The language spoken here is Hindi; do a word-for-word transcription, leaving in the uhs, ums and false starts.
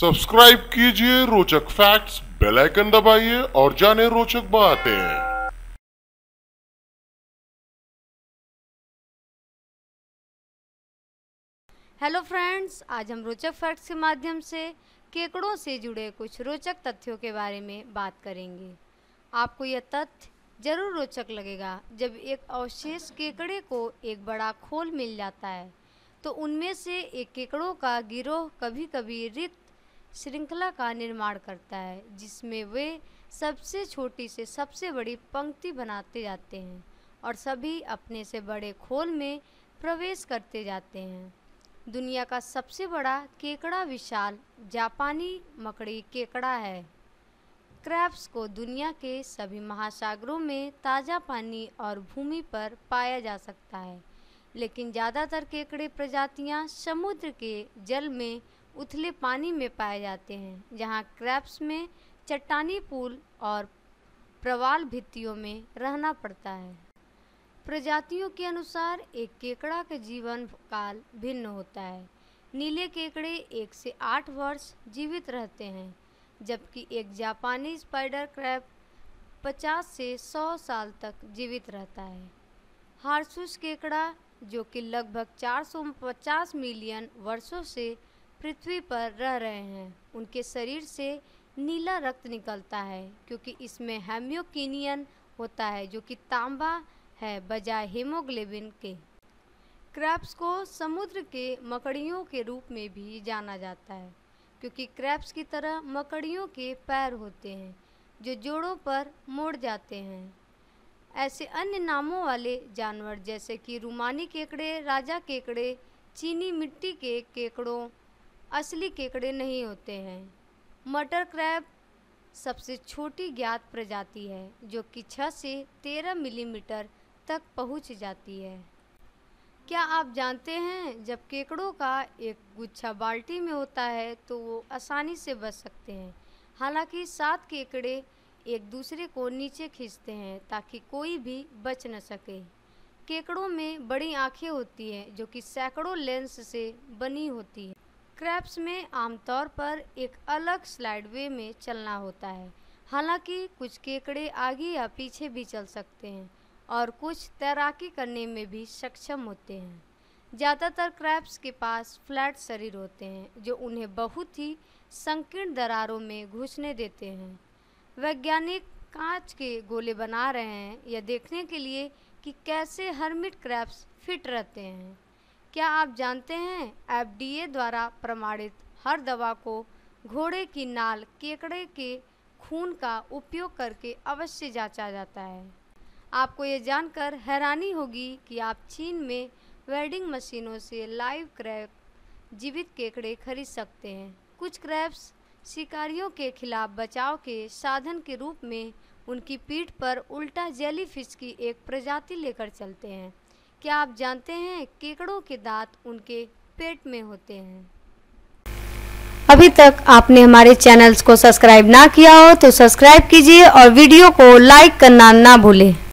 सब्सक्राइब कीजिए रोचक फैक्ट्स, बेल आइकन दबाइए और जाने रोचक बातें। हेलो फ्रेंड्स, आज हम रोचक फैक्ट्स के माध्यम से केकड़ों से जुड़े कुछ रोचक तथ्यों के बारे में बात करेंगे। आपको यह तथ्य जरूर रोचक लगेगा। जब एक अवशेष केकड़े को एक बड़ा खोल मिल जाता है तो उनमें से एक केकड़ों का गिरोह कभी कभी रिक्त श्रृंखला का निर्माण करता है, जिसमें वे सबसे छोटी से सबसे बड़ी पंक्ति बनाते जाते हैं और सभी अपने से बड़े खोल में प्रवेश करते जाते हैं। दुनिया का सबसे बड़ा केकड़ा विशाल जापानी मकड़ी केकड़ा है। क्रैब्स को दुनिया के सभी महासागरों में ताज़ा पानी और भूमि पर पाया जा सकता है, लेकिन ज़्यादातर केकड़े प्रजातियां समुद्र के जल में उथले पानी में पाए जाते हैं, जहां क्रैब्स में चट्टानी पूल और प्रवाल भित्तियों में रहना पड़ता है। प्रजातियों के अनुसार एक केकड़ा का जीवन काल भिन्न होता है। नीले केकड़े एक से आठ वर्ष जीवित रहते हैं, जबकि एक जापानी स्पाइडर क्रैब पचास से सौ साल तक जीवित रहता है। हार्सूस केकड़ा, जो कि लगभग चार सौ पचास मिलियन वर्षों से पृथ्वी पर रह रहे हैं, उनके शरीर से नीला रक्त निकलता है क्योंकि इसमें हेमियोकिनियन होता है, जो कि तांबा है बजाय हीमोग्लोबिन के। क्रैब्स को समुद्र के मकड़ियों के रूप में भी जाना जाता है क्योंकि क्रैब्स की तरह मकड़ियों के पैर होते हैं जो जोड़ों पर मोड़ जाते हैं। ऐसे अन्य नामों वाले जानवर जैसे कि रूमानी केकड़े, राजा केकड़े, चीनी मिट्टी के केकड़ों असली केकड़े नहीं होते हैं। मटर क्रैब सबसे छोटी ज्ञात प्रजाति है, जो कि छः से तेरह मिलीमीटर तक पहुंच जाती है। क्या आप जानते हैं, जब केकड़ों का एक गुच्छा बाल्टी में होता है तो वो आसानी से बच सकते हैं। हालांकि सात केकड़े एक दूसरे को नीचे खींचते हैं ताकि कोई भी बच न सके। केकड़ों में बड़ी आंखें होती हैं जो कि सैकड़ों लेंस से बनी होती हैं। क्रैब्स में आमतौर पर एक अलग स्लाइडवे में चलना होता है। हालांकि कुछ केकड़े आगे या पीछे भी चल सकते हैं और कुछ तैराकी करने में भी सक्षम होते हैं। ज़्यादातर क्रैब्स के पास फ्लैट शरीर होते हैं जो उन्हें बहुत ही संकीर्ण दरारों में घुसने देते हैं। वैज्ञानिक कांच के गोले बना रहे हैं यह देखने के लिए कि कैसे हर्मिट क्रैब्स फिट रहते हैं। क्या आप जानते हैं, एफ डी ए द्वारा प्रमाणित हर दवा को घोड़े की नाल केकड़े के खून का उपयोग करके अवश्य जांचा जाता है। आपको ये जानकर हैरानी होगी कि आप चीन में वेल्डिंग मशीनों से लाइव क्रैब जीवित केकड़े खरीद सकते हैं। कुछ क्रैब्स शिकारियों के खिलाफ बचाव के साधन के रूप में उनकी पीठ पर उल्टा जेलीफिश की एक प्रजाति लेकर चलते हैं। क्या आप जानते हैं, केकड़ों के दांत उनके पेट में होते हैं। अभी तक आपने हमारे चैनल्स को सब्सक्राइब ना किया हो तो सब्सक्राइब कीजिए और वीडियो को लाइक करना ना भूलें।